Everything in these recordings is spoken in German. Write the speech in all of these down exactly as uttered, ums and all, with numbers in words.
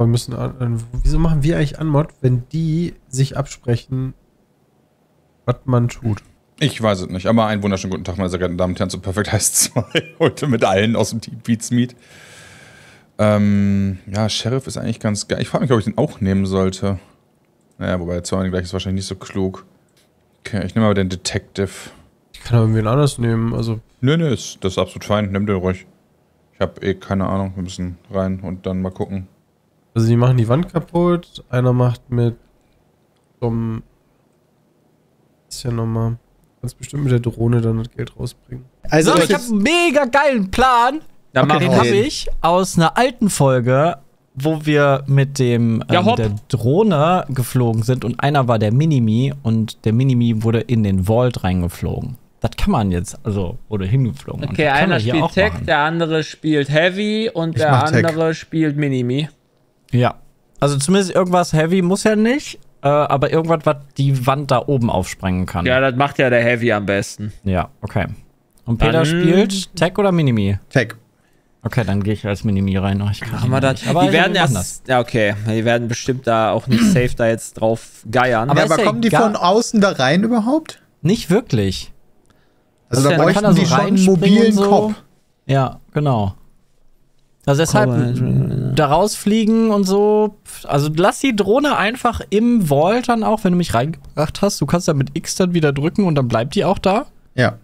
Wir müssen an, wieso machen wir eigentlich Anmod, wenn die sich absprechen, was man tut? Ich weiß es nicht, aber einen wunderschönen guten Tag, meine sehr geehrten Damen und Herren, zu Perfect Heist zwei. Heute mit allen aus dem Team PietSmiet. Ähm, ja, Sheriff ist eigentlich ganz geil. Ich frage mich, ob ich den auch nehmen sollte. Naja, wobei der Zorn gleich ist wahrscheinlich nicht so klug. Okay, ich nehme aber den Detective. Ich kann aber irgendwen anders nehmen, also... Nö, nö, das ist absolut fein. Nimm den ruhig. Ich habe eh keine Ahnung. Wir müssen rein und dann mal gucken. Also die machen die Wand kaputt. Einer macht mit... Um, ist ja nochmal... Kannst bestimmt mit der Drohne dann das Geld rausbringen. Also, so, ich habe einen mega geilen Plan. Ja, okay, den habe ich aus einer alten Folge, wo wir mit dem ähm, ja, der Drohne geflogen sind und einer war der Minimi und der Minimi wurde in den Vault reingeflogen. Das kann man jetzt, also wurde hingeflogen. Okay, einer spielt Tech, der andere spielt Heavy und ich der andere Tech. spielt Minimi. Ja, also zumindest irgendwas Heavy muss ja nicht. Äh, aber irgendwas, was die Wand da oben aufsprengen kann. Ja, das macht ja der Heavy am besten. Ja, okay. Und Peter dann spielt Tech oder Minimi? Tech. Okay, dann gehe ich als Minimi rein. Ich kann Ach, das, aber die werden erst, ja, okay. Die werden bestimmt da auch nicht safe da jetzt drauf geiern. Aber, aber, aber kommen die von außen da rein überhaupt? Nicht wirklich. Also, also da bräuchten da so die schon einen mobilen so. Kopf. Ja, genau. Also deshalb cool. Da rausfliegen und so. Also lass die Drohne einfach im Vault dann auch, wenn du mich reingebracht hast. Du kannst dann mit X dann wieder drücken und dann bleibt die auch da. Ja.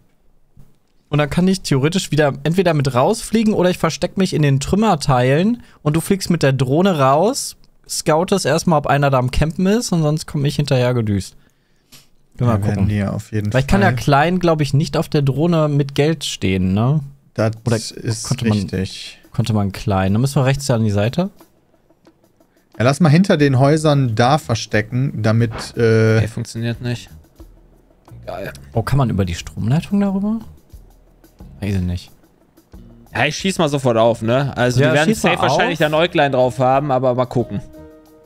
Und dann kann ich theoretisch wieder entweder mit rausfliegen oder ich verstecke mich in den Trümmerteilen und du fliegst mit der Drohne raus, scoutest erstmal, ob einer da am Campen ist und sonst komme ich hinterher gedüst. Mal ja, gucken. Wir auf jeden Weil ich Fall. kann ja klein, glaube ich, nicht auf der Drohne mit Geld stehen, ne? Das oder ist konnte man, richtig. Konnte man klein. Dann müssen wir rechts an die Seite. Ja, lass mal hinter den Häusern da verstecken, damit. Äh okay, funktioniert nicht. Egal. Oh, kann man über die Stromleitung darüber? Weiß ich nicht. Ja, ich schieß mal sofort auf, ne? Also, ja, die werden safe wahrscheinlich da Äuglein drauf haben, aber mal gucken.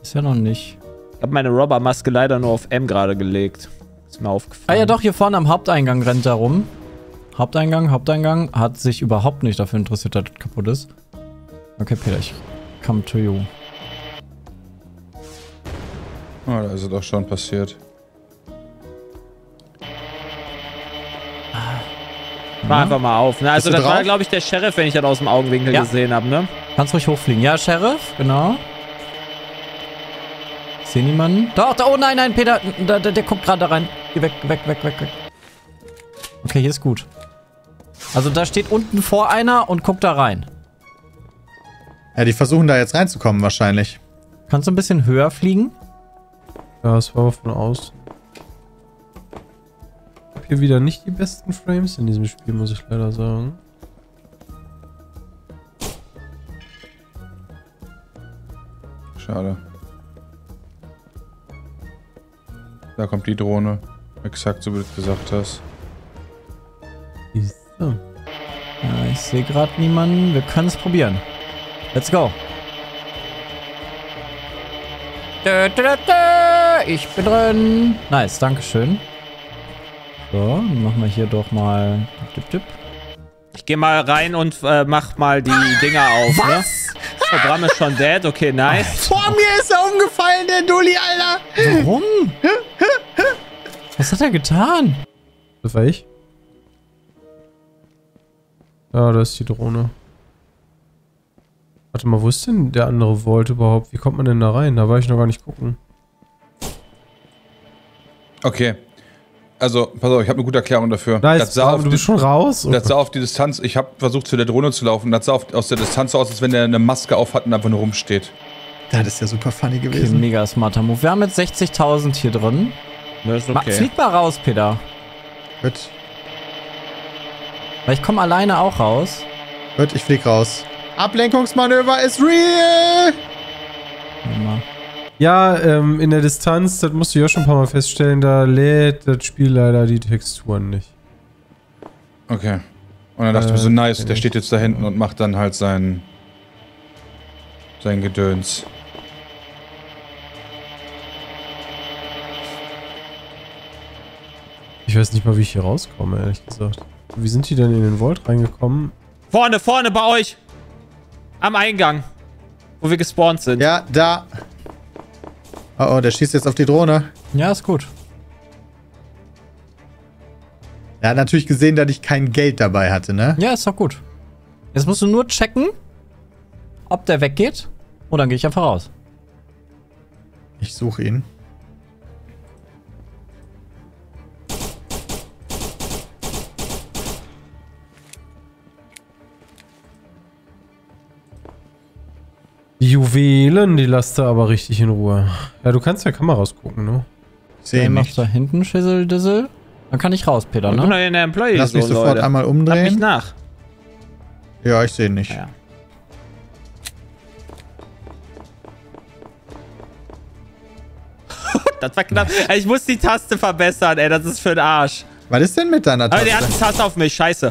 Ist ja noch nicht. Ich habe meine Robbermaske leider nur auf M gerade gelegt. Ist mir aufgefallen. Ah, ja, doch, hier vorne am Haupteingang rennt er rum. Haupteingang, Haupteingang hat sich überhaupt nicht dafür interessiert, dass das kaputt ist. Okay, Peter, ich come to you. Ah, da ist es doch schon passiert. Mach mhm. einfach mal auf. Ne? Also das drauf? war, glaube ich, der Sheriff, wenn ich das aus dem Augenwinkel ja. gesehen habe, ne? Kannst ruhig hochfliegen. Ja, Sheriff, genau. Ich sehe niemanden. Doch, da, oh nein, nein, Peter, da, der, der guckt gerade da rein. Geh weg, weg, weg, weg, weg. Okay, hier ist gut. Also da steht unten vor einer und guckt da rein. Ja, die versuchen da jetzt reinzukommen wahrscheinlich. Kannst du ein bisschen höher fliegen? Ja, das war von außen. Ich habe hier wieder nicht die besten Frames in diesem Spiel, muss ich leider sagen. Schade. Da kommt die Drohne. Exakt so, wie du es gesagt hast. So. Ja, ich sehe gerade niemanden. Wir können es probieren. Let's go. Da, da, da, da. Ich bin drin. Nice, dankeschön. So, machen wir hier doch mal. Dip, dip. Ich gehe mal rein und äh, mach mal die Dinger auf. Was? Ne? Das Programm ist schon dead. Okay, nice. Vor mir ist er umgefallen, der Dulli, Alter. Warum? Was hat er getan? Das war ich. Ja, da ist die Drohne. Warte mal, wo ist denn der andere Vault überhaupt? Wie kommt man denn da rein? Da war ich noch gar nicht gucken. Okay. Also, pass auf, ich habe eine gute Erklärung dafür. Nice, das sah auf du bist schon raus? Das sah auf die Distanz. Ich habe versucht, zu der Drohne zu laufen. Das sah auf, aus der Distanz aus, als wenn der eine Maske auf hat und einfach nur rumsteht. Das ist ja super funny gewesen. Okay, mega smarter Move. Wir haben jetzt sechzigtausend hier drin. Das ist okay. Flieg mal raus, Peter. Gut. Weil ich komme alleine auch raus. Gut, ich flieg raus. Ablenkungsmanöver ist real! Ja, ähm, in der Distanz, das musst du ja schon ein paar Mal feststellen, da lädt das Spiel leider die Texturen nicht. Okay. Und dann dachte äh, ich mir so, nice, der steht jetzt da hinten und macht dann halt sein... sein Gedöns. Ich weiß nicht mal, wie ich hier rauskomme, ehrlich gesagt. Wie sind die denn in den Vault reingekommen? Vorne, vorne bei euch! Am Eingang. Wo wir gespawnt sind. Ja, da. Oh, oh, der schießt jetzt auf die Drohne. Ja, ist gut. Er hat natürlich gesehen, dass ich kein Geld dabei hatte, ne? Ja, ist doch gut. Jetzt musst du nur checken, ob der weggeht. Und dann gehe ich einfach raus. Ich suche ihn. Die Juwelen, die lasst du aber richtig in Ruhe. Ja, du kannst ja Kameras gucken, ne? Seh ich nicht. Da hinten Schissel-Dissel. Dann kann ich raus, Peter, ne? Ich bin in der Employee. Lass mich sofort einmal umdrehen. Lass mich nach. Ja, ich sehe nicht. Ja. Das war knapp. Ich muss die Taste verbessern, ey. Das ist für den Arsch. Was ist denn mit deiner Taste? Aber der hat einen Taste auf mich. Scheiße.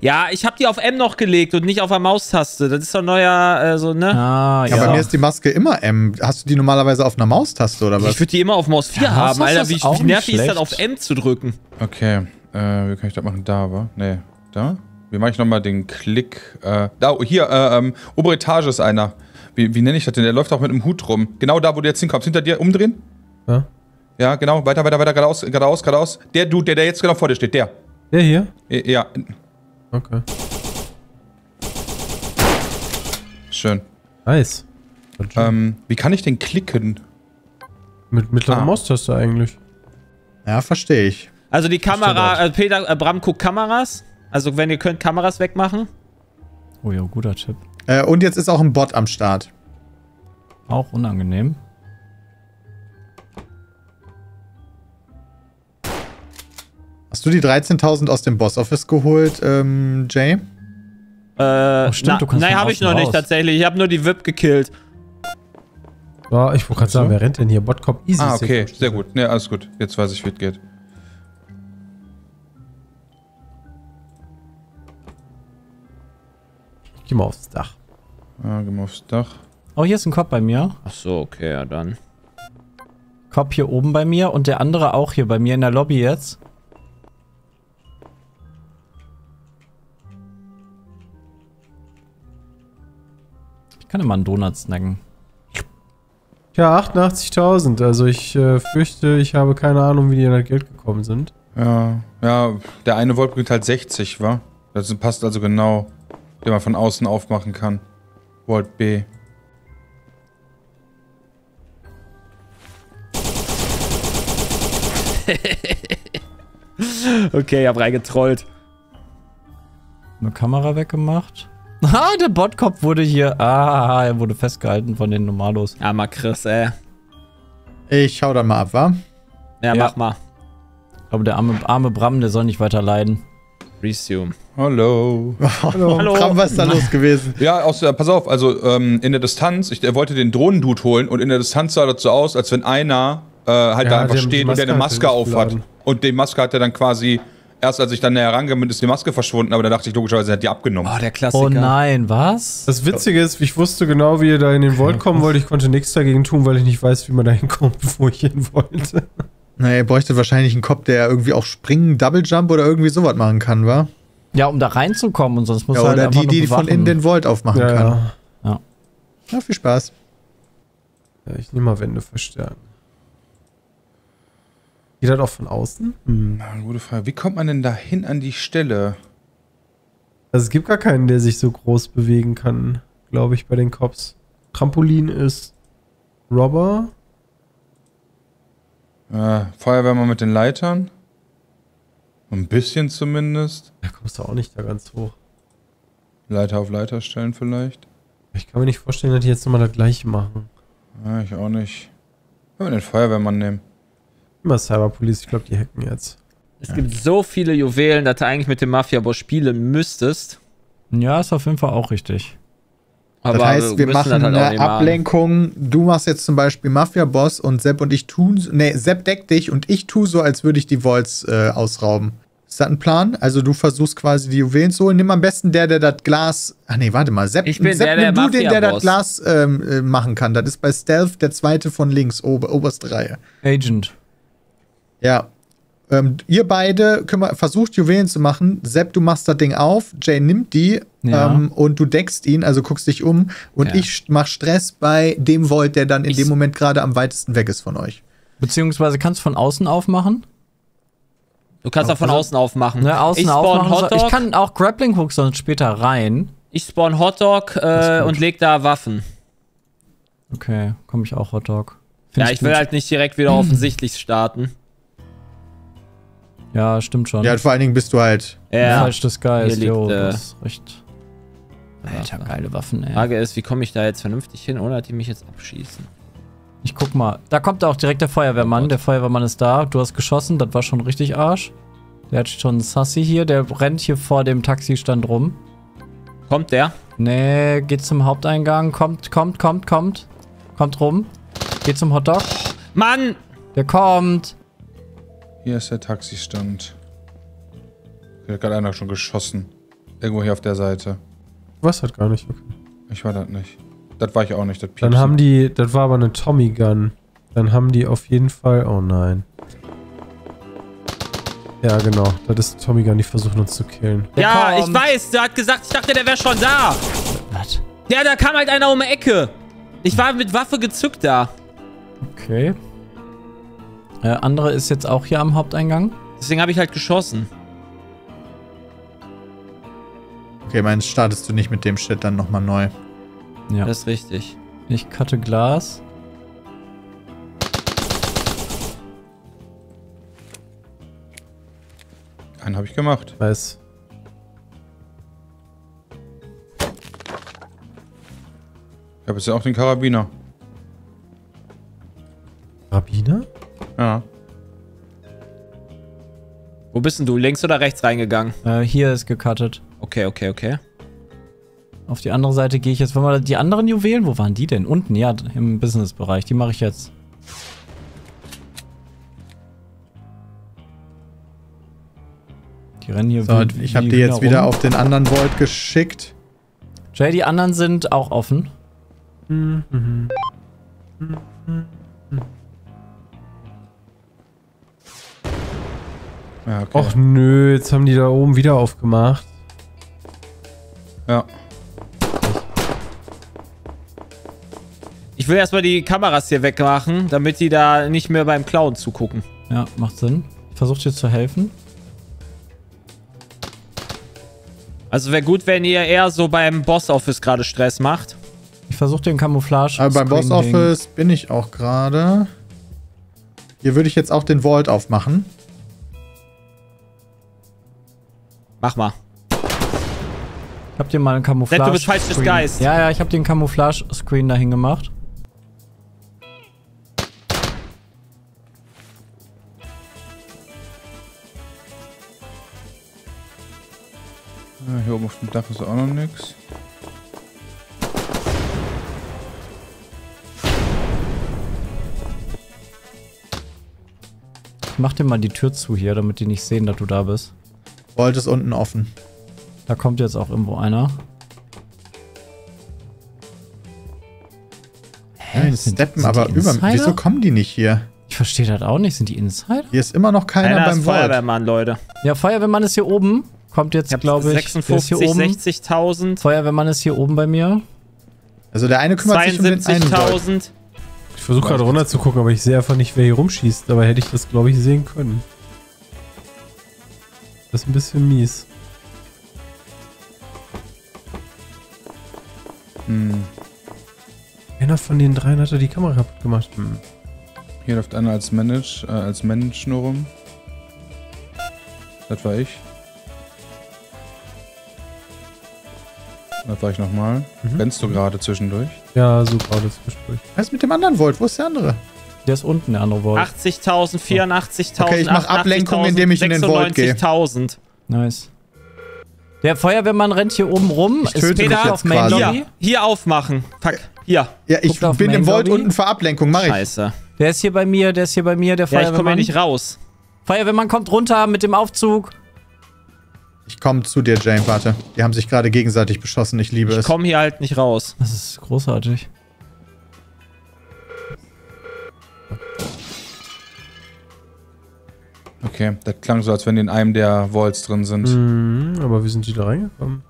Ja, ich habe die auf M noch gelegt und nicht auf der Maustaste. Das ist doch neuer, äh, so, ne? Ah, ja, ja. Bei mir ist die Maske immer M. Hast du die normalerweise auf einer Maustaste oder was? Ich würde die immer auf Maus vier ja, haben, Alter. Wie, wie nervig ist das, auf M zu drücken? Okay, äh, wie kann ich das machen? Da, wa? Nee, da? Wie mache ich nochmal den Klick? Äh, da, hier, äh, ähm, obere Etage ist einer. Wie, wie nenne ich das denn? Der läuft auch mit einem Hut rum. Genau da, wo du jetzt hinkommst. Hinter dir umdrehen? Ja. Ja, genau. Weiter, weiter, weiter. Geradeaus, geradeaus, geradeaus. Der Dude, der, der jetzt genau vor dir steht. Der. Der hier? Ja. Okay. Schön. Nice. Ähm, wie kann ich denn klicken? Mit mittlerer ah. Maustaste eigentlich. Ja, verstehe ich. Also die Kamera, äh, Peter, äh, Bram guckt Kameras. Also wenn ihr könnt, Kameras wegmachen. Oh ja, guter Tipp. Äh, und jetzt ist auch ein Bot am Start. Auch unangenehm. Hast du die dreizehntausend aus dem Boss-Office geholt, ähm, Jay? Äh, oh, stimmt, na, du kannst nein, habe ich noch raus. Nicht tatsächlich. Ich habe nur die V I P gekillt. Oh, ich wollte gerade sagen, wer rennt denn hier? Botcop easy. Ah, okay, sehr gut. Ne, alles gut. Jetzt weiß ich, wie es geht. Ich geh mal aufs Dach. Ah, geh mal aufs Dach. Oh, hier ist ein Cop bei mir. Ach so, okay, ja dann. Cop hier oben bei mir und der andere auch hier bei mir in der Lobby jetzt. Ich kann immer einen Donut snacken. Ja, achtundachtzigtausend. Also ich äh, fürchte, ich habe keine Ahnung, wie die an das Geld gekommen sind. Ja, ja, der eine Volt bringt halt sechzig, wa? Das passt also genau, den man von außen aufmachen kann. Volt B. Okay, ich hab reingetrollt. Eine Kamera weggemacht. Ah, der Botkopf wurde hier. Ah, er wurde festgehalten von den Normalos. Ja, mal Chris, ey. Ich schau dann mal ab, wa? Ja, ja, mach mal. Ich glaube, der arme, arme Bram, der soll nicht weiter leiden. Resume. Hallo. Hallo. Hallo. Bram, was ist da los gewesen? Ja, aus, äh, pass auf, also ähm, in der Distanz, ich, er wollte den Drohnen-Dude holen und in der Distanz sah das so aus, als wenn einer äh, halt ja, da einfach steht und der eine Maske auf hat. Und die Maske hat er dann quasi. Erst als ich dann näher rangekommen bin, ist die Maske verschwunden, aber da dachte ich logischerweise, er hat die abgenommen. Oh, der Klassiker. Oh nein, was? Das Witzige ist, ich wusste genau, wie ihr da in den Vault kommen wollt. Ich konnte nichts dagegen tun, weil ich nicht weiß, wie man da hinkommt, wo ich hin wollte. Naja, ihr bräuchtet wahrscheinlich einen Cop, der irgendwie auch springen, Double Jump oder irgendwie sowas machen kann, wa? Ja, um da reinzukommen und sonst muss ja, er halt einfach nur bewachen. Oder die, die von innen den Vault aufmachen ja, kann. Ja. Ja. Ja, viel Spaß. Ja, ich nehme mal Wände verstärken. Geht das auch von außen? Hm. Na, gute Frage. Wie kommt man denn dahin an die Stelle? Also es gibt gar keinen, der sich so groß bewegen kann, glaube ich, bei den Cops. Trampolin ist Robber. Äh, Feuerwehrmann mit den Leitern. Ein bisschen zumindest. Da kommst du auch nicht da ganz hoch. Leiter auf Leiter stellen vielleicht. Ich kann mir nicht vorstellen, dass die jetzt nochmal das gleiche machen. Ja, ich auch nicht. Können wir den Feuerwehrmann nehmen? Immer Cyberpolice, ich glaube, die hacken jetzt. Es ja. gibt so viele Juwelen, dass du eigentlich mit dem Mafia-Boss spielen müsstest. Ja, ist auf jeden Fall auch richtig. Aber das heißt, wir machen halt eine Ablenkung. Machen. Du machst jetzt zum Beispiel Mafia-Boss und Sepp und ich tun. Ne, Sepp deckt dich und ich tue so, als würde ich die Vaults äh, ausrauben. Ist das ein Plan? Also, du versuchst quasi die Juwelen zu holen. Nimm am besten der, der das Glas. Ach nee, warte mal. Sepp, ich bin Sepp, der, der nimm du den, der das Glas ähm, machen kann. Das ist bei Stealth der zweite von links, ober, oberste Reihe. Agent. Ja, Ähm, ihr beide kümmer, versucht, Juwelen zu machen. Sepp, du machst das Ding auf. Jay nimmt die ja. ähm, und du deckst ihn, also guckst dich um. Und ja. ich mach Stress bei dem Volt, der dann in ich dem Moment gerade am weitesten weg ist von euch. Beziehungsweise kannst du von außen aufmachen? Du kannst auch von also, außen aufmachen. Ne, außen ich spawn Hotdog. Ich kann auch Grappling Hooks sonst später rein. Ich spawn Hotdog äh, und leg da Waffen. Okay, komme ich auch Hotdog. Find ja, ich, ich will halt nicht direkt wieder offensichtlich starten. Ja, stimmt schon. Ja, vor allen Dingen bist du halt ja. falsch des Geist. Jo, äh, das ist recht. Alter, geile Waffen, ey. Frage ist, wie komme ich da jetzt vernünftig hin, ohne dass die mich jetzt abschießen? Ich guck mal. Da kommt auch direkt der Feuerwehrmann. Oh, der Feuerwehrmann ist da. Du hast geschossen, das war schon richtig Arsch. Der hat schon einen Sassi hier. Der rennt hier vor dem Taxistand rum. Kommt der? Nee, geht zum Haupteingang. Kommt, kommt, kommt, kommt. Kommt rum. Geht zum Hotdog. Mann! Der kommt. Hier ist der Taxistand. Hier hat gerade einer schon geschossen. Irgendwo hier auf der Seite. Du warst das gar nicht, okay. Ich war das nicht. Das war ich auch nicht, das Piepsen. Dann haben die, das war aber eine Tommy-Gun. Dann haben die auf jeden Fall, oh nein. Ja, genau, das ist eine Tommy-Gun, die versuchen uns zu killen. Ja, ich weiß, der hat gesagt, ich dachte, der wäre schon da. Was? Ja, da kam halt einer um die Ecke. Ich war mit Waffe gezückt da. Okay. Der andere ist jetzt auch hier am Haupteingang. Deswegen habe ich halt geschossen. Okay, meinst startest du nicht mit dem Shit dann nochmal neu. Ja. Das ist richtig. Ich cutte Glas. Einen habe ich gemacht. Weiß. Ich habe jetzt ja auch den Karabiner. Karabiner? Ja. Wo bist denn du? Links oder rechts reingegangen? Äh, hier ist gecuttet. Okay, okay, okay. Auf die andere Seite gehe ich jetzt. Wollen wir die anderen Juwelen? Wo waren die denn? Unten, ja, im Businessbereich. Die mache ich jetzt. Die rennen hier. So, wie, ich habe die jetzt rum. wieder auf den anderen Volt geschickt. Jay, die anderen sind auch offen. Mhm. Mhm. Mhm. Mhm. Ja, okay. Och nö, jetzt haben die da oben wieder aufgemacht. Ja. Ich will erstmal die Kameras hier wegmachen, damit die da nicht mehr beim Klauen zugucken. Ja, macht Sinn. Ich versuche dir zu helfen. Also wäre gut, wenn ihr eher so beim Boss-Office gerade Stress macht. Ich versuche den Camouflage. Aber beim Boss-Office bin ich auch gerade. Hier würde ich jetzt auch den Vault aufmachen. Mach mal. Ich hab dir mal einen Camouflage. Net, du bist falsches Geist. Ja, ja, ich hab den Camouflage-Screen dahin gemacht. Ja, hier oben auf dem Dach ist auch noch nix. Ich mach dir mal die Tür zu hier, damit die nicht sehen, dass du da bist. Volt ist unten offen. Da kommt jetzt auch irgendwo einer. Hä? Nein, steppen aber über. Wieso kommen die nicht hier? Ich verstehe das auch nicht. Sind die Insider? Hier ist immer noch keiner, keiner beim Volt. Feuerwehrmann, Leute. Ja, Feuerwehrmann ist hier oben. Kommt jetzt, glaube ich. sechsundfünfzig, sechzigtausend. Feuerwehrmann ist hier oben bei mir. Also der eine kümmert sich um den einen Volt. Ich versuche gerade runter zu gucken, aber ich sehe einfach nicht, wer hier rumschießt. Dabei hätte ich das, glaube ich, sehen können. Das ist ein bisschen mies. Hm. Einer von den dreien hat er die Kamera kaputt gemacht. Hm. Hier läuft einer als Manage, äh, als Mensch nur rum. Das war ich. Das war ich nochmal. Mhm. Rennst du gerade zwischendurch? Ja, so gerade zwischendurch. Was ist mit dem anderen Volt? Wo ist der andere? Der ist unten, der andere Volt. achtzigtausend, vierundachtzigtausend. Okay, ich mache Ablenkung, indem ich in den Volt gehe. sechsundneunzigtausend. Nice. Der Feuerwehrmann rennt hier oben rum. Ich töte mich jetzt quasi. Hier, hier aufmachen. Fuck. Hier. Ja, ich bin im Volt unten für Ablenkung. Mach ich. Scheiße. Der ist hier bei mir, der ist hier bei mir, der Feuerwehrmann. Ja, ich komme ja nicht raus. Feuerwehrmann kommt runter mit dem Aufzug. Ich komme zu dir, Jane. Warte. Die haben sich gerade gegenseitig beschossen. Ich liebe es. Ich komme hier halt nicht raus. Das ist großartig. Okay, okay. Das klang so, als wenn die in einem der Walls drin sind. Mhm, aber wie sind die da reingekommen?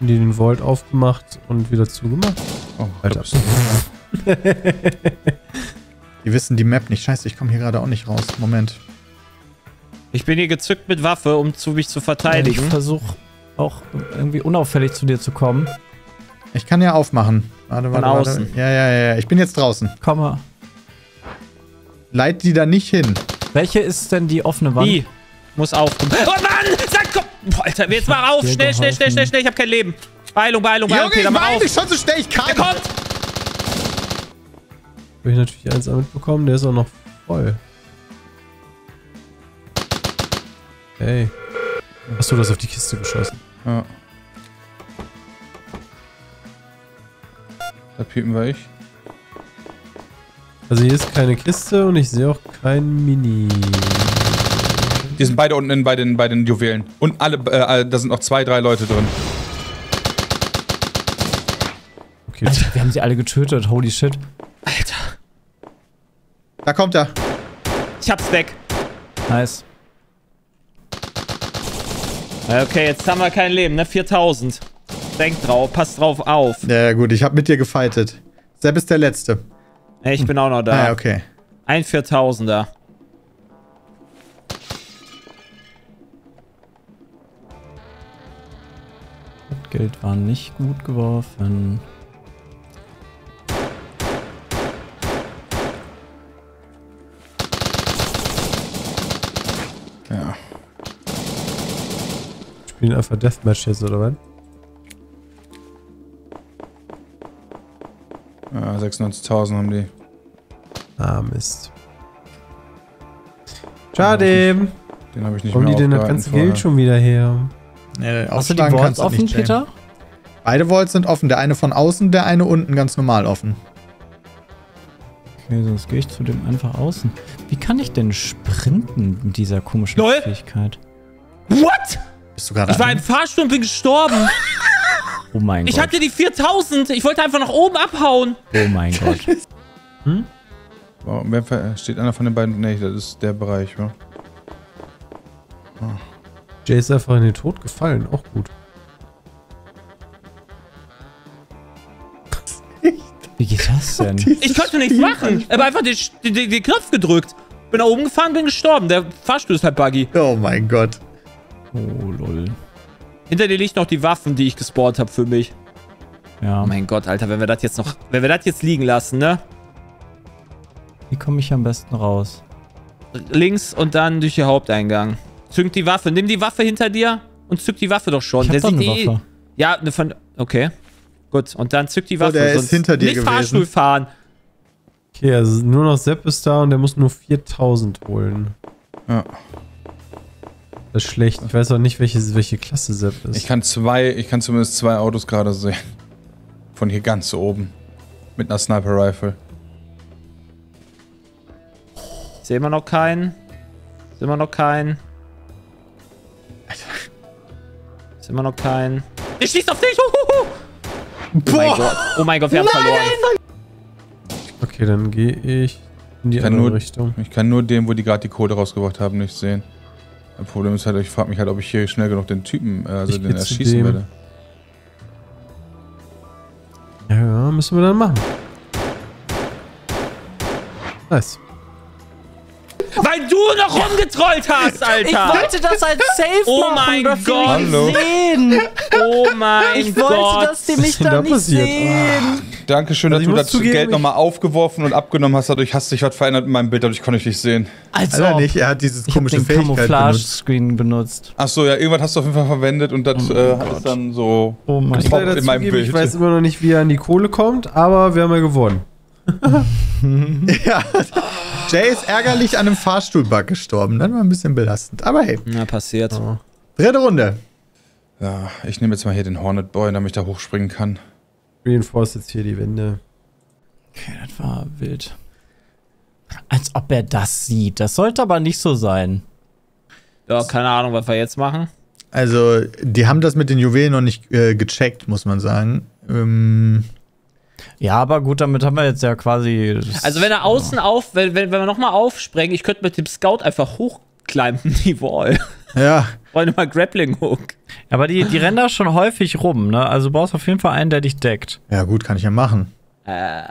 Haben die den Vault aufgemacht und wieder zugemacht? Oh, Alter. Die wissen die Map nicht. Scheiße, ich komme hier gerade auch nicht raus. Moment. Ich bin hier gezückt mit Waffe, um zu mich zu verteidigen. Ich versuche auch irgendwie unauffällig zu dir zu kommen. Ich kann ja aufmachen. Warte, warte, warte. Außen. Ja, ja, ja. Ich bin jetzt draußen. Komm mal. Leit die da nicht hin. Welche ist denn die offene Wand? Die muss aufkommen. Oh Mann! Sag, komm! Boah, Alter, jetzt mach auf! Schnell, schnell, schnell, schnell, schnell! Ich hab kein Leben! Beeilung, Beeilung, Beeilung! Junge, Peter, ich beeil dich schon so schnell ich kann! Der kommt! Hab ich natürlich eins mitbekommen, der ist auch noch voll. Hey. Hast du das auf die Kiste geschossen? Ja. Da piepen wir ich. Also hier ist keine Kiste und ich sehe auch kein Mini. Die sind beide unten in, bei, den, bei den Juwelen. Und alle, äh, da sind noch zwei, drei Leute drin. Okay. Alter, wir haben sie alle getötet, holy shit. Alter. Da kommt er. Ich hab's weg. Nice. Okay, jetzt haben wir kein Leben, ne? viertausend. Denk drauf, pass drauf auf. Ja, gut, ich hab mit dir gefightet. Sepp ist der Letzte. Ich bin auch noch da. Ah, okay. Ein viertausender. Das Geld war nicht gut geworfen. Ja. Spielen einfach Deathmatch jetzt, oder was? Ja, sechsundneunzigtausend haben die. Ah, Mist. Schade. Den habe ich nicht mehr aufgehalten. Warum die denn das ganze Geld schon wieder her? Nee, hast du die Walls offen, Peter? Beide Walls sind offen. Der eine von außen, der eine unten ganz normal offen. Okay, sonst gehe ich zu dem einfach außen. Wie kann ich denn sprinten mit dieser komischen Lol. Fähigkeit? What? Bist du gerade ich war im Fahrstuhl und bin gestorben. Oh mein ich Gott. Ich hatte die viertausend. Ich wollte einfach nach oben abhauen. Oh mein Gott. Hm? Oh, steht einer von den beiden? Nee, das ist der Bereich, wa? Oh. Jay ist einfach in den Tod gefallen. Auch gut. Wie geht das denn? Ich konnte nichts machen. Ich habe einfach den, den, den Knopf gedrückt. Bin nach oben gefahren, bin gestorben. Der Fahrstuhl ist halt buggy. Oh mein Gott. Oh, lol. Hinter dir liegt noch die Waffen, die ich gespawnt habe für mich. Ja. Oh mein Gott, Alter, wenn wir das jetzt noch... Wenn wir das jetzt liegen lassen, ne? Wie komme ich am besten raus? Links und dann durch den Haupteingang. Zünd die Waffe. Nimm die Waffe hinter dir und zück die Waffe doch schon. Ich hab doch eine Waffe. Ja, eine von... Okay. Gut, und dann zück die Waffe. Oh, der ist hinter dir gewesen. Nicht Fahrstuhl fahren. Okay, also nur noch Sepp ist da und der muss nur viertausend holen. Ja. Das ist schlecht. Ich weiß auch nicht, welche, welche Klasse Sepp ist. Ich kann zwei... Ich kann zumindest zwei Autos gerade sehen. Von hier ganz oben. Mit einer Sniper-Rifle. Ich sehe immer noch keinen. Ist immer noch keinen. Ist immer noch keinen. Ich schieß auf dich! Uhuhu. Oh Boah. Mein Gott. Oh mein Gott, wir haben Nein. verloren. Okay, dann gehe ich in die ich andere nur, Richtung. Ich kann nur den, wo die gerade die Kohle rausgebracht haben, nicht sehen. Das Problem ist halt, ich frage mich halt, ob ich hier schnell genug den Typen, also ich den erschießen werde. Ja, müssen wir dann machen. Nice. Weil du noch rumgetrollt hast, Alter! Ich wollte das als Safe oh machen, mein dass Gott. Die mich Hallo. Nicht sehen! Oh mein ich Gott! Ich wollte, dass die mich da, da nicht passiert? Sehen! Dankeschön, dass also du das zugeben, Geld nochmal aufgeworfen und abgenommen hast. Dadurch hast dich was verändert in meinem Bild, dadurch konnte ich dich sehen. Also Alter, nicht, er hat dieses ich komische Camouflage-Screen benutzt. Achso, ja, irgendwas hast du auf jeden Fall verwendet und das oh äh, hat es dann so oh mein Gott. In zugeben, meinem Bild. Ich weiß immer noch nicht, wie er an die Kohle kommt, aber wir haben ja gewonnen. Ja, Jay ist ärgerlich an einem Fahrstuhlbug gestorben. Dann war ein bisschen belastend, aber hey. Na, passiert. Oh. Dritte Runde. Ja, ich nehme jetzt mal hier den Hornet Boy, damit ich da hochspringen kann. Reinforce jetzt hier die Wände. Okay, das war wild. Als ob er das sieht. Das sollte aber nicht so sein. Ja, keine Ahnung, was wir jetzt machen. Also, die haben das mit den Juwelen noch nicht äh, gecheckt, muss man sagen. Ähm... Ja, aber gut, damit haben wir jetzt ja quasi... Also wenn er außen ja. auf, wenn, wenn, wenn wir nochmal aufsprengen, ich könnte mit dem Scout einfach hochklimmen die Wall. Ja. Wollen wir mal Grappling Hook. Aber die, die rennen da schon häufig rum, ne? Also du brauchst auf jeden Fall einen, der dich deckt. Ja gut, kann ich ja machen. Äh,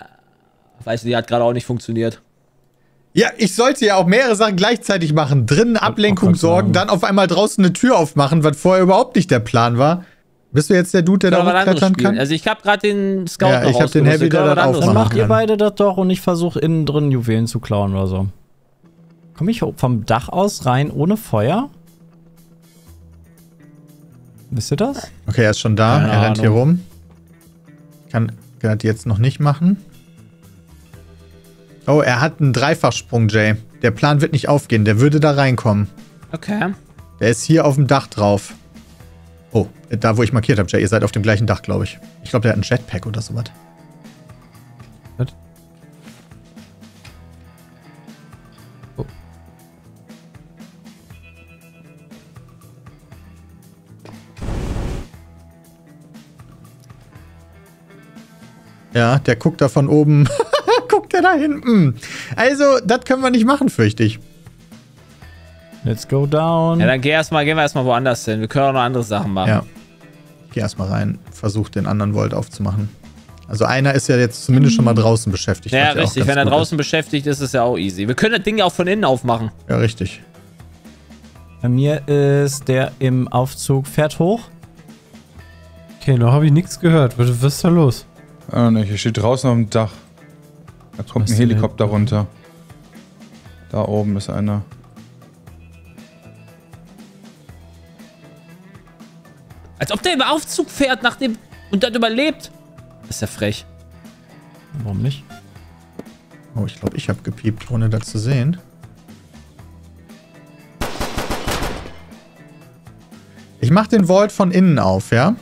weißt du, die hat gerade auch nicht funktioniert. Ja, ich sollte ja auch mehrere Sachen gleichzeitig machen. Drinnen Ablenkung sorgen, dann auf einmal draußen eine Tür aufmachen, was vorher überhaupt nicht der Plan war. Bist du jetzt der Dude, der da hochklettern kann? Also ich hab gerade den Scout ja, ich hab den Heavy, der da aufmachen kann. Dann macht ihr beide das doch und ich versuche innen drin Juwelen zu klauen oder so. Komme ich vom Dach aus rein ohne Feuer? Wisst ihr das? Okay, er ist schon da. Keine er rennt Ahnung. Hier rum. Ich kann das jetzt noch nicht machen. Oh, er hat einen Dreifachsprung, Jay. Der Plan wird nicht aufgehen. Der würde da reinkommen. Okay. Der ist hier auf dem Dach drauf. Oh, da wo ich markiert habe, Jay. Ihr seid auf dem gleichen Dach, glaube ich. Ich glaube, der hat einen Jetpack oder sowas. Was? Oh. Ja, der guckt da von oben... Guckt er da hinten. Also, das können wir nicht machen, fürchte ich. Let's go down. Ja, dann geh erst mal, gehen wir erstmal woanders hin. Wir können auch noch andere Sachen machen. Ja. Ich geh erstmal rein. Versuch den anderen Volt aufzumachen. Also einer ist ja jetzt zumindest schon mal draußen beschäftigt. Ja, richtig. Wenn er draußen beschäftigt ist, ist es ja auch easy. Wir können das Ding ja auch von innen aufmachen. Ja, richtig. Bei mir ist der im Aufzug, fährt hoch. Okay, da habe ich nichts gehört. Was ist da los? Ah, ne, hier steht draußen auf dem Dach. Da kommt ein Helikopter runter. Da oben ist einer. Als ob der im Aufzug fährt nach dem und dann überlebt. Ist ja frech. Warum nicht? Oh, ich glaube, ich habe gepiept, ohne das zu sehen. Ich mache den Vault von innen auf, ja?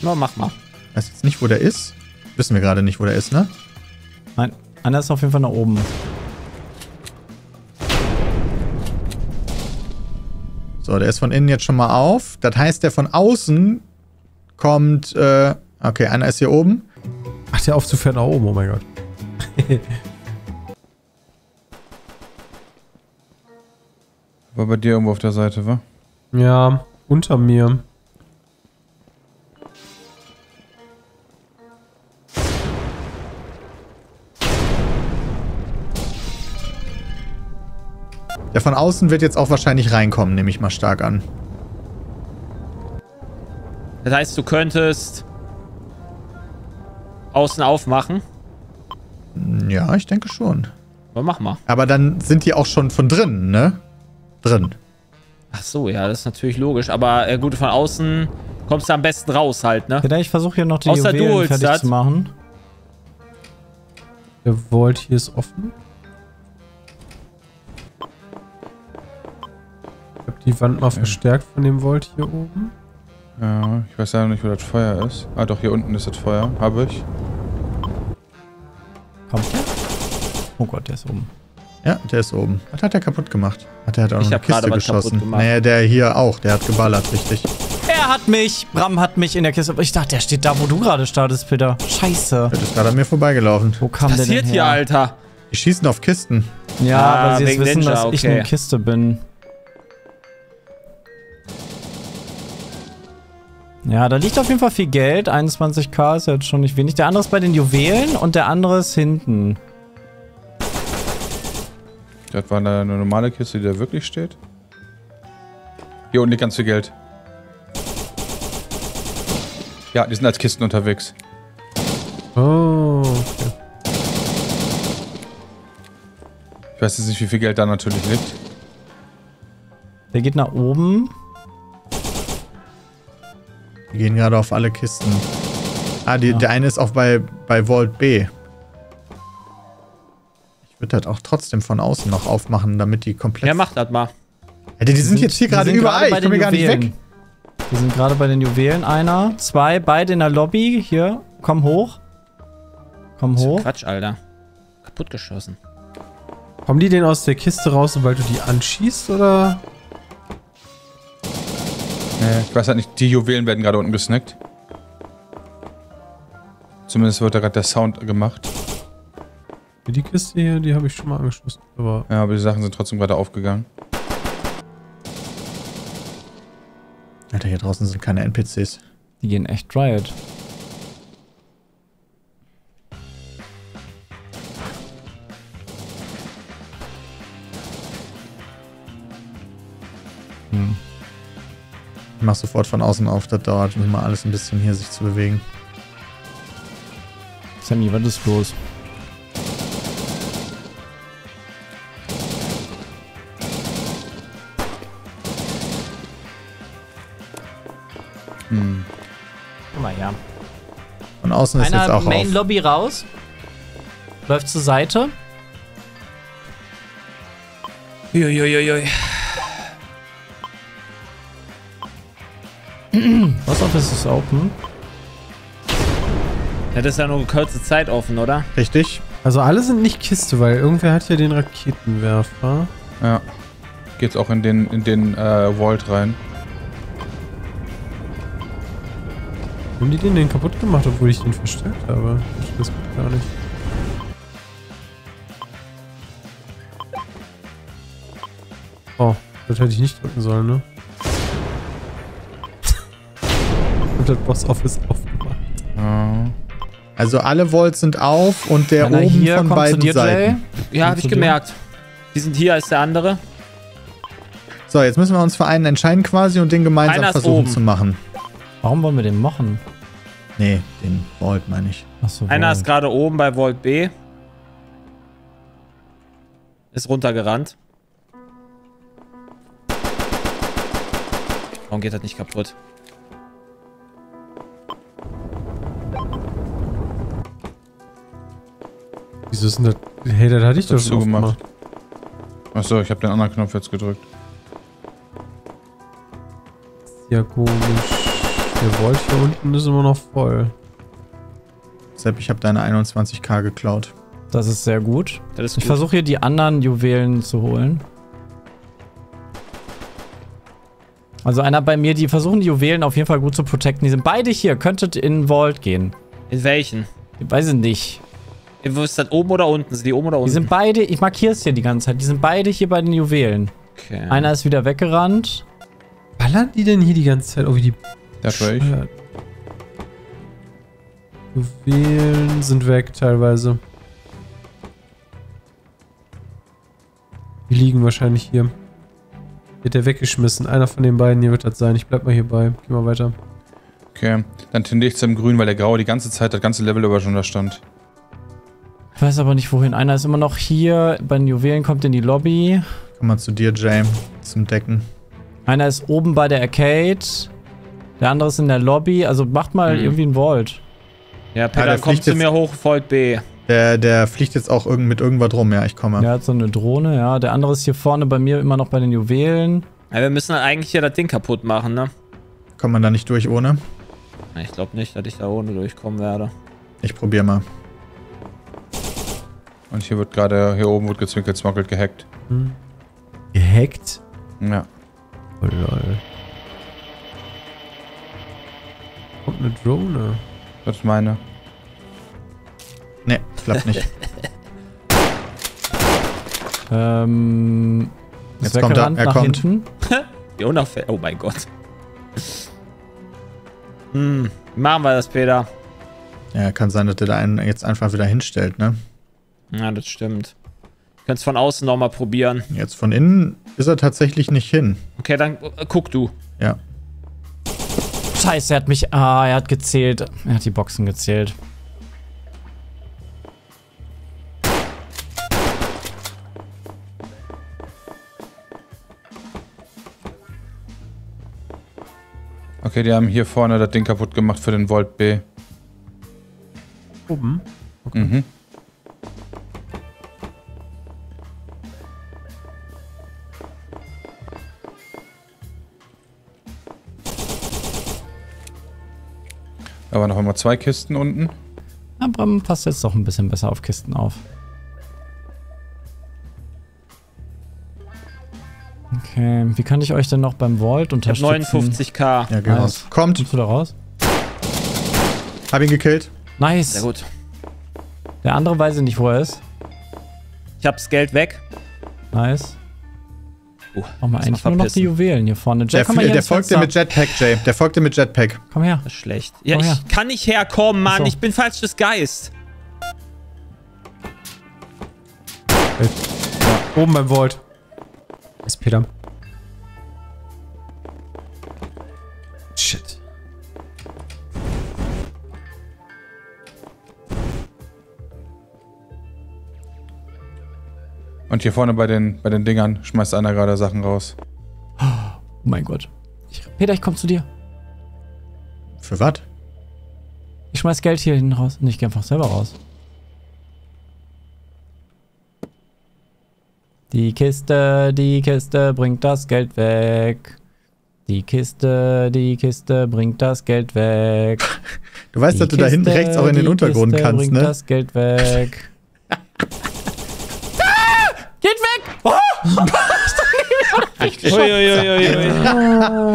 Na, mach mal. Ich weiß jetzt nicht, wo der ist. Wissen wir gerade nicht, wo der ist, ne? Nein. Einer ist auf jeden Fall nach oben. So, der ist von innen jetzt schon mal auf. Das heißt, der von außen kommt... Äh, okay, einer ist hier oben. Ach, der Aufzug fährt nach oben, oh mein Gott. War bei dir irgendwo auf der Seite, wa? Ja, unter mir. Der von außen wird jetzt auch wahrscheinlich reinkommen, nehme ich mal stark an. Das heißt, du könntest außen aufmachen? Ja, ich denke schon. Aber mach mal. Aber dann sind die auch schon von drinnen, ne? Drin. Ach so, ja, das ist natürlich logisch. Aber äh, gut, von außen kommst du am besten raus halt, ne? Ja, ich versuche hier noch die Außer Juwelen fertig das. zu machen. Der Vault hier ist offen. Die Wand mal verstärkt von dem Volt hier oben. Ja, ich weiß ja noch nicht, wo das Feuer ist. Ah doch, hier unten ist das Feuer. Habe ich. Komm. Oh Gott, der ist oben. Ja, der ist oben. Was hat der kaputt gemacht? Hat der hat auch noch eine Kiste geschossen. Naja, der hier auch. Der hat geballert, richtig. Er hat mich. Bram hat mich in der Kiste. Ich dachte, der steht da, wo du gerade startest, Peter. Scheiße. Der ist gerade an mir vorbeigelaufen. Wo kam der denn her? Was passiert hier, Alter? Die schießen auf Kisten. Ja, ah, weil sie jetzt wissen, Ninja, dass okay. ich eine Kiste bin. Ja, da liegt auf jeden Fall viel Geld. einundzwanzigtausend ist ja jetzt schon nicht wenig. Der andere ist bei den Juwelen und der andere ist hinten. Das war eine normale Kiste, die da wirklich steht. Hier unten liegt ganz viel Geld. Ja, die sind als Kisten unterwegs. Oh, okay. Ich weiß jetzt nicht, wie viel Geld da natürlich liegt. Der geht nach oben. Die gehen gerade auf alle Kisten. Ah, die, ja. der eine ist auch bei, bei Vault B. Ich würde das auch trotzdem von außen noch aufmachen, damit die komplett... Ja, macht das mal. Alter, die, die sind, sind jetzt hier gerade überall. Ich komme hier gar nicht weg. Wir sind gerade bei den Juwelen. Einer, zwei, beide in der Lobby. Hier, komm hoch. Komm hoch. Quatsch, Alter. Kaputt geschossen. Kommen die denn aus der Kiste raus, sobald du die anschießt, oder...? Ich weiß halt nicht, die Juwelen werden gerade unten gesnackt. Zumindest wird da gerade der Sound gemacht. Die Kiste hier, die habe ich schon mal angeschlossen. Aber ja, aber die Sachen sind trotzdem gerade aufgegangen. Alter, hier draußen sind keine N P Cs. Die gehen echt riot. Hm. Ich mach sofort von außen auf, das dauert nicht mal alles ein bisschen hier, sich zu bewegen. Sammy, was ist los? Hm. Naja. Von außen ist jetzt auch Main Lobby raus. Läuft zur Seite. Uiuiuiui. Was Office ist open? Ja, das ist ja nur eine kurze Zeit offen, oder? Richtig. Also alle sind nicht Kiste, weil irgendwer hat ja den Raketenwerfer. Ja. Geht's auch in den in den äh, Vault rein. Haben die den denn kaputt gemacht, obwohl ich den verstärkt habe? Ich weiß gar nicht. Oh, das hätte ich nicht drücken sollen, ne? Und das Boss Office aufgemacht. Ja. Also alle Vaults sind auf und der Einer oben hier von beiden dir, Seiten. Jay? Ja, habe ich gemerkt. Die sind hier als der andere. So, jetzt müssen wir uns für einen entscheiden quasi und den gemeinsam Einer versuchen zu machen. Warum wollen wir den machen? Nee, den Vault meine ich. Achso, Einer Vault. Ist gerade oben bei Vault B. Ist runtergerannt. Warum geht das nicht kaputt? Wieso ist denn das? Hey, das hatte ich doch schon gemacht. Achso, ich habe den anderen Knopf jetzt gedrückt. Ja, komisch. Der Vault hier unten ist immer noch voll. Sepp, ich habe deine einundzwanzig K geklaut. Das ist sehr gut. Das ist ich versuche hier die anderen Juwelen zu holen. Also einer bei mir, die versuchen die Juwelen auf jeden Fall gut zu protecten. Die sind beide hier. Könntet in Vault gehen. In welchen? Ich weiß es nicht. Ist das oben oder unten? Sind die oben oder unten? Die sind beide, ich markiere es hier die ganze Zeit. Die sind beide hier bei den Juwelen. Okay. Einer ist wieder weggerannt. Ballern die denn hier die ganze Zeit? Oh, wie die... Das war ich. Juwelen sind weg teilweise. Die liegen wahrscheinlich hier. Wird der weggeschmissen. Einer von den beiden hier wird das sein. Ich bleib mal hierbei. Geh mal weiter. Okay, dann tendiere ich zum Grün, weil der Graue die ganze Zeit, das ganze Level über schon da stand. Ich weiß aber nicht wohin. Einer ist immer noch hier. Bei den Juwelen kommt in die Lobby. Komm mal zu dir, James. Zum Decken. Einer ist oben bei der Arcade. Der andere ist in der Lobby, also macht mal mhm. irgendwie einen Vault. Ja, Peter, ja, komm zu mir hoch, Vault B. Der, der fliegt jetzt auch irgend, mit irgendwas rum, ja, ich komme. Der hat so eine Drohne, ja. Der andere ist hier vorne bei mir immer noch bei den Juwelen. Ja, wir müssen halt eigentlich ja das Ding kaputt machen, ne? Kommt man da nicht durch ohne? Ich glaube nicht, dass ich da ohne durchkommen werde. Ich probiere mal. Und hier wird gerade, hier oben wird gezwinkelt, smockelt, gehackt. Hm. Gehackt? Ja. Oh lol. Kommt eine Drohne. Das ist meine. Ne, klappt nicht. ähm. Jetzt kommt er, er kommt. Wie unauffällig. Oh mein Gott. Hm, machen wir das, Peter. Ja, kann sein, dass der da einen jetzt einfach wieder hinstellt, ne? Ja, das stimmt. Du kannst von außen nochmal probieren. Jetzt von innen ist er tatsächlich nicht hin. Okay, dann äh, guck du. Ja. Scheiße, er hat mich... Ah, er hat gezählt. Er hat die Boxen gezählt. Okay, die haben hier vorne das Ding kaputt gemacht für den Vault B. Oben? Okay. Mhm. Aber noch einmal zwei Kisten unten. Na, Bram passt jetzt doch ein bisschen besser auf Kisten auf. Okay, wie kann ich euch denn noch beim Vault unterstützen? Ich hab neunundfünfzig K. Ja, genau. Kommt. Kommst du da raus? Hab ihn gekillt. Nice. Sehr gut. Der andere weiß ich nicht, wo er ist. Ich hab's Geld weg. Nice. Oh, machen wir eigentlich nur noch die Juwelen hier vorne. Jack, der der folgt dir mit Jetpack, Jay. Der folgt dir mit Jetpack. Komm her. Das ist schlecht. Ja, Komm ich her. kann nicht herkommen, Mann. So. Ich bin falsch disguised. Ja, oben beim Vault. Ist Peter. Shit. Und hier vorne bei den, bei den Dingern schmeißt einer gerade Sachen raus. Oh mein Gott. Ich, Peter, ich komm zu dir. Für was? Ich schmeiß Geld hier hinten raus. Nee, ich geh einfach selber raus. Die Kiste, die Kiste bringt das Geld weg. Die Kiste, die Kiste bringt das Geld weg. Du weißt, die dass Kiste, du da hinten rechts auch in den Untergrund Kiste kannst, bringt ne? bringt das Geld weg. Geht weg! Oh! Ich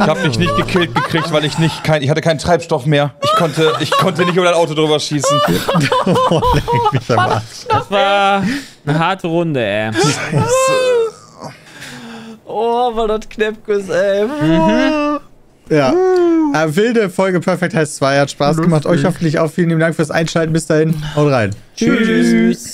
hab mich nicht gekillt gekriegt, weil ich nicht kein, ich hatte keinen Treibstoff mehr. Ich konnte, ich konnte nicht über ein Auto drüber schießen. Oh, leck mich am Arsch. Das war eine harte Runde, ey. Oh, war das knapp ist, ey. Mhm. Ja. Eine wilde Folge Perfect Heist zwei. Hat Spaß gemacht. Euch hoffentlich auch. Vielen lieben Dank fürs Einschalten. Bis dahin. Haut rein. Tschüss. Tschüss.